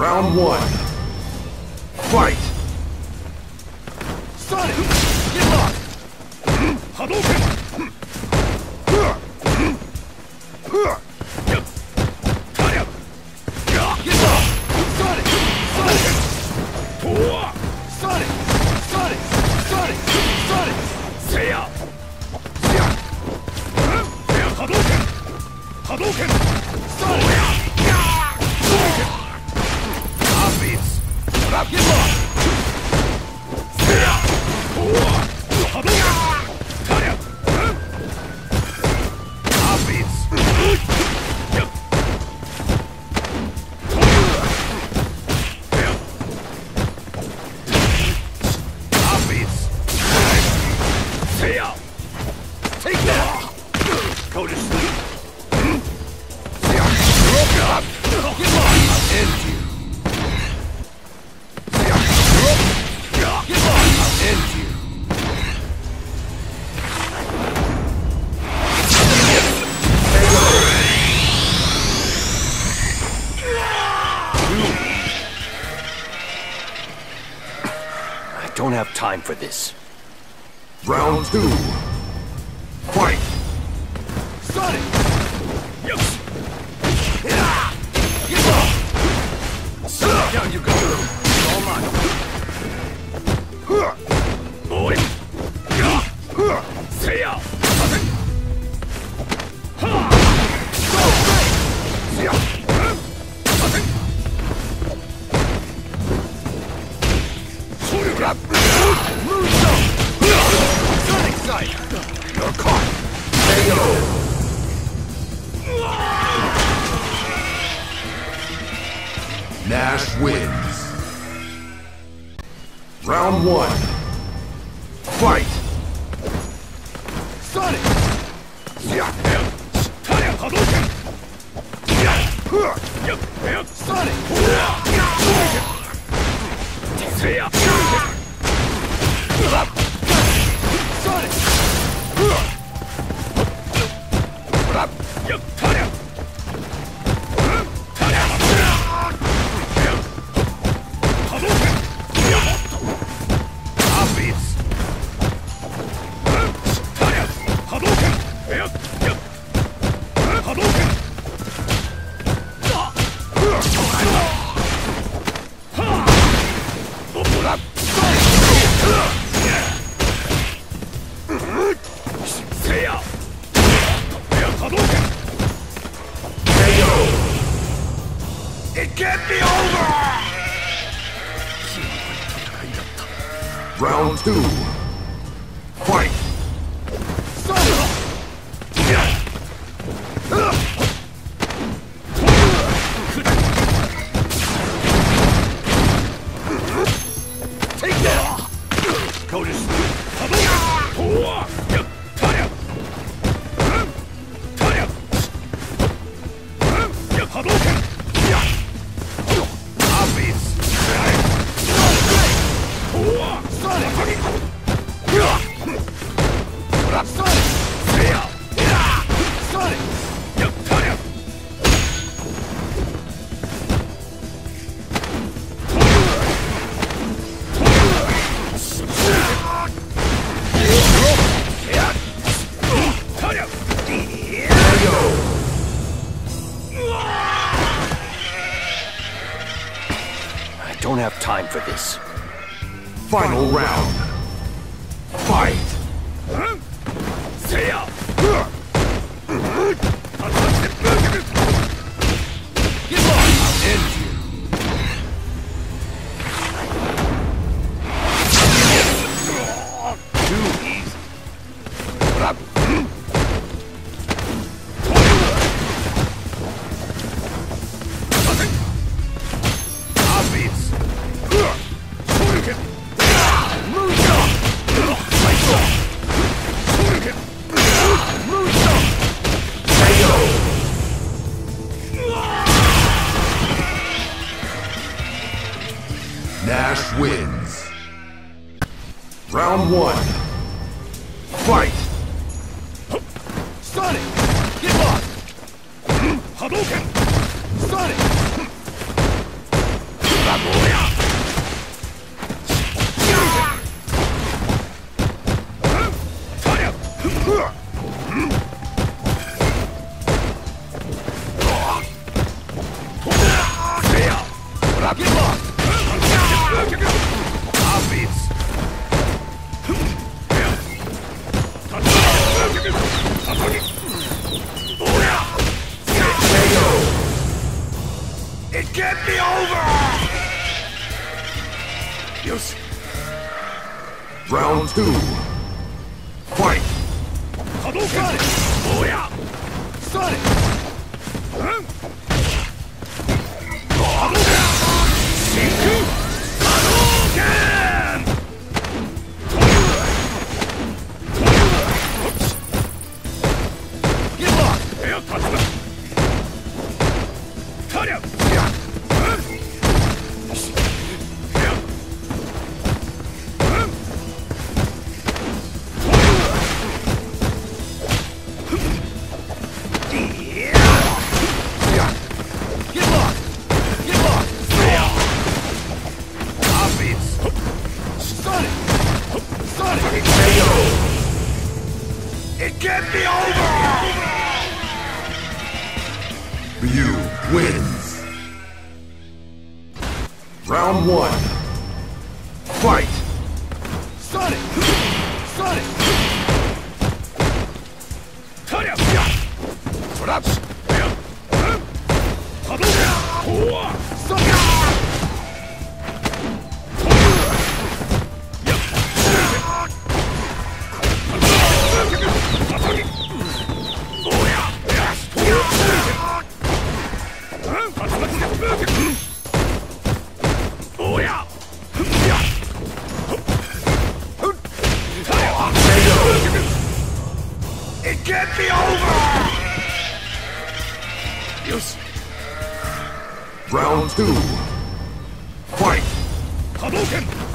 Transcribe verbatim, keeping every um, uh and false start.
Round one. Fight! Sonic! Get locked! Hadouken! Don't have time for this. Round two. Fight. Sonic. Down you go. All mine. Boy. Stay out. You're caught! K O! Nash wins! Round one! Fight! Sonic! Sonic! Sonic! Round two. Fight! Take that! Go to sleep! Don't have time for this. Final, Final round. Fight! Huh? Stay up! Get lost! I'll end you! Too easy. Nash wins. Round one. Fight! Sonic! Get lost! Hadouken! Sonic! me over! Yes. Round two. Fight! Hadouken! Booyah! Start it! Huh? It can't be over! RYU wins! Round one. Fight! Start it! Start it! Cut it! Perhaps! Stop it! It can't be over! Yes. Round two. Fight! Hadouken!